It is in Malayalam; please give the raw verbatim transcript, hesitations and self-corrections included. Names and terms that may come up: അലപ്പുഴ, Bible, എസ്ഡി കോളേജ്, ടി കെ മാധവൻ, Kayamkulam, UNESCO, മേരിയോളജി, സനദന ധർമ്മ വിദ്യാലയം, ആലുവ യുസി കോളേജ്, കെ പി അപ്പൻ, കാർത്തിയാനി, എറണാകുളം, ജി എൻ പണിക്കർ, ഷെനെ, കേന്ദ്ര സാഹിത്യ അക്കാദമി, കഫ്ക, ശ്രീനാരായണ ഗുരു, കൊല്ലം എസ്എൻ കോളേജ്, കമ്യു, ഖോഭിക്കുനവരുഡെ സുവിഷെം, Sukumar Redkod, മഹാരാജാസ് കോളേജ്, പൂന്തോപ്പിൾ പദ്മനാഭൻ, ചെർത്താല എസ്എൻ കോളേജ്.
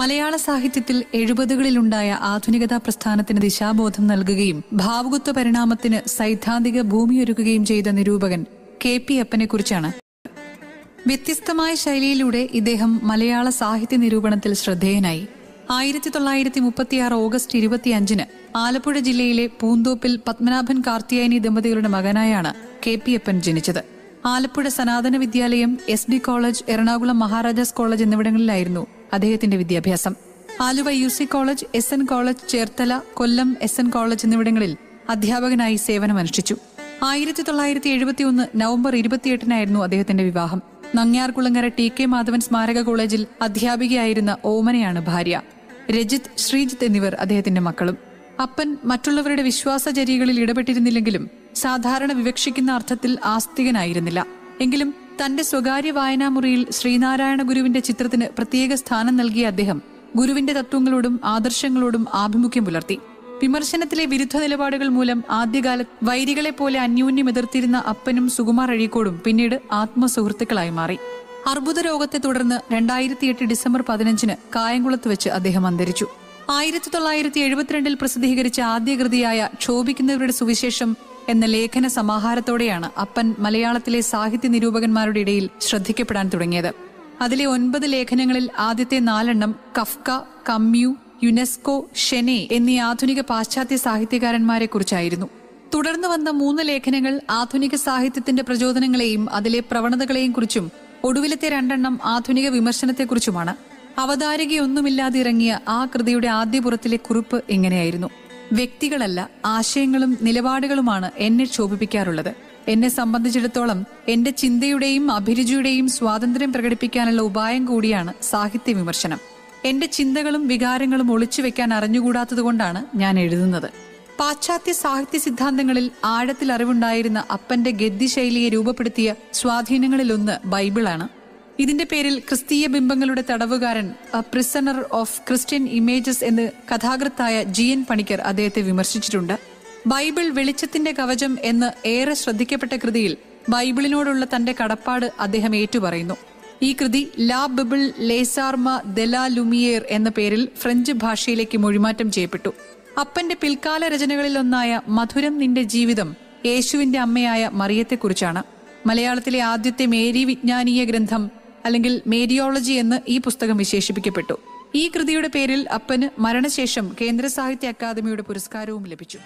മലയാള സാഹിത്യത്തിൽ എഴുപതുകളിലുണ്ടായ ആധുനികതാ പ്രസ്ഥാനത്തിന് ദിശാബോധം നൽകുകയും ഭാവുകത്വ പരിണാമത്തിന് സൈദ്ധാന്തിക ഭൂമിയൊരുക്കുകയും ചെയ്ത നിരൂപകൻ കെ പി അപ്പനെ കുറിച്ചാണ്. വ്യത്യസ്തമായ ശൈലിയിലൂടെ ഇദ്ദേഹം മലയാള സാഹിത്യ നിരൂപണത്തിൽ ശ്രദ്ധേയനായി. ആയിരത്തി തൊള്ളായിരത്തി മുപ്പത്തിയാറ് ഓഗസ്റ്റ് ഇരുപത്തിയഞ്ചിന് ആലപ്പുഴ ജില്ലയിലെ പൂന്തോപ്പിൽ പത്മനാഭൻ കാർത്തിയായനി ദമ്പതികളുടെ മകനായാണ് കെ പി അപ്പൻ ജനിച്ചത്. Alappuzha Sanatana Vidyalayam, S D college, എറണാകുളം മഹാരാജാസ് കോളേജ് എന്നിവിടങ്ങളിലായിരുന്നു അദ്ദേഹത്തിന്റെ വിദ്യാഭ്യാസം. Aluva U C college, S N college, Cherthala, Kollam S N college എന്നിവിടങ്ങളിൽ അധ്യാപകനായി സേവനമനുഷ്ഠിച്ചു. ആയിരത്തി തൊള്ളായിരത്തി എഴുപത്തി ഒന്ന് നവംബർ ഇരുപത്തിയെട്ടിനായിരുന്നു അദ്ദേഹത്തിന്റെ വിവാഹം. നങ്ങ്യാർകുളങ്ങര ടി കെ മാധവൻ സ്മാരക കോളേജിൽ അധ്യാപികയായിരുന്ന ഓമനയാണ് ഭാര്യ. രജിത്, ശ്രീജിത്ത് എന്നിവർ അദ്ദേഹത്തിന്റെ മക്കളും. അപ്പൻ മറ്റുള്ളവരുടെ വിശ്വാസചര്യകളിൽ ഇടപെട്ടിരുന്നില്ലെങ്കിലും സാധാരണ വിവക്ഷിക്കുന്ന അർത്ഥത്തിൽ ആസ്തികനായിരുന്നില്ല. എങ്കിലും തന്റെ സ്വകാര്യ വായനാമുറിയിൽ ശ്രീനാരായണ ഗുരുവിന്റെ ചിത്രത്തിന് പ്രത്യേക സ്ഥാനം നൽകിയ അദ്ദേഹം ഗുരുവിന്റെ തത്വങ്ങളോടും ആദർശങ്ങളോടും ആഭിമുഖ്യം പുലർത്തി. വിമർശനത്തിലെ വിരുദ്ധ നിലപാടുകൾ മൂലം ആദ്യകാലത്ത് വൈരികളെപ്പോലെ അന്യോന്യം എതിർത്തിരുന്ന അപ്പനും സുകുമാർ റെഡ്കോടും പിന്നീട് ആത്മസുഹൃത്തുക്കളായി മാറി. അർബുദ രോഗത്തെ തുടർന്ന് രണ്ടായിരത്തി എട്ട് ഡിസംബർ പതിനഞ്ചിന് കായംകുളത്ത് വെച്ച് അദ്ദേഹം അന്തരിച്ചു. ആയിരത്തി തൊള്ളായിരത്തി എഴുപത്തിരണ്ടിൽ പ്രസിദ്ധീകരിച്ച ആദ്യകൃതിയായ ക്ഷോഭിക്കുന്നവരുടെ സുവിശേഷം എന്ന ലേഖന സമാഹാരത്തോടെയാണ് അപ്പൻ മലയാളത്തിലെ സാഹിത്യ നിരൂപകന്മാരുടെ ഇടയിൽ ശ്രദ്ധിക്കപ്പെടാൻ തുടങ്ങിയത്. അതിലെ ഒൻപത് ലേഖനങ്ങളിൽ ആദ്യത്തെ നാലെണ്ണം കഫ്ക, കമ്യു, യുനെസ്കോ, ഷെനെ എന്നീ ആധുനിക പാശ്ചാത്യ സാഹിത്യകാരന്മാരെ കുറിച്ചായിരുന്നു. തുടർന്ന് വന്ന മൂന്ന് ലേഖനങ്ങൾ ആധുനിക സാഹിത്യത്തിന്റെ പ്രചോദനങ്ങളെയും അതിലെ പ്രവണതകളെയും കുറിച്ചും ഒടുവിലത്തെ രണ്ടെണ്ണം ആധുനിക വിമർശനത്തെക്കുറിച്ചുമാണ്. അവതാരികയൊന്നുമില്ലാതെ ഇറങ്ങിയ ആ കൃതിയുടെ ആദ്യപുറത്തിലെ കുറിപ്പ് ഇങ്ങനെയായിരുന്നു: വ്യക്തികളല്ല, ആശയങ്ങളും നിലപാടുകളുമാണ് എന്നെ ക്ഷോഭിപ്പിക്കാറുള്ളത്. എന്നെ സംബന്ധിച്ചിടത്തോളം എന്റെ ചിന്തയുടെയും അഭിരുചിയുടെയും സ്വാതന്ത്ര്യം പ്രകടിപ്പിക്കാനുള്ള ഉപായം കൂടിയാണ് സാഹിത്യ വിമർശനം. എന്റെ ചിന്തകളും വികാരങ്ങളും ഒളിച്ചു വെക്കാൻ അറിഞ്ഞുകൂടാത്തതുകൊണ്ടാണ് ഞാൻ എഴുതുന്നത്. പാശ്ചാത്യ സാഹിത്യ സിദ്ധാന്തങ്ങളിൽ ആഴത്തിൽ അറിവുണ്ടായിരുന്ന അപ്പന്റെ ഗദ്യശൈലിയെ രൂപപ്പെടുത്തിയ സ്വാധീനങ്ങളിലൊന്ന് ബൈബിളാണ്. ഇതിന്റെ പേരിൽ ക്രിസ്തീയ ബിംബങ്ങളുടെ തടവുകാരൻ, a prisoner of Christian images എന്ന് കഥാകൃത്തായ ജി എൻ പണിക്കർ അദ്ദേഹത്തെ വിമർശിച്ചിട്ടുണ്ട്. ബൈബിൾ വെളിച്ചത്തിന്റെ കവചം എന്ന് ഏറെ ശ്രദ്ധിക്കപ്പെട്ട കൃതിയിൽ ബൈബിളിനോടുള്ള തന്റെ കടപ്പാട് അദ്ദേഹം ഏറ്റുപറയുന്നു. ഈ കൃതി ലാ ബിബിൾ ലേസാർമ ദെലാ ലുമിയേർ എന്ന പേരിൽ ഫ്രഞ്ച് ഭാഷയിലേക്ക് മൊഴിമാറ്റം ചെയ്യപ്പെട്ടു. അപ്പന്റെ പിൽക്കാല രചനകളിലൊന്നായ മധുരം നിന്റെ ജീവിതം യേശുവിന്റെ അമ്മയായ മറിയത്തെക്കുറിച്ചാണ്. മലയാളത്തിലെ ആദ്യത്തെ മേരി വിജ്ഞാനീയ ഗ്രന്ഥം അല്ലെങ്കിൽ മേരിയോളജി എന്ന് ഈ പുസ്തകം വിശേഷിപ്പിക്കപ്പെട്ടു. ഈ കൃതിയുടെ പേരിൽ അപ്പന് മരണശേഷം കേന്ദ്ര സാഹിത്യ അക്കാദമിയുടെ പുരസ്കാരവും ലഭിച്ചു.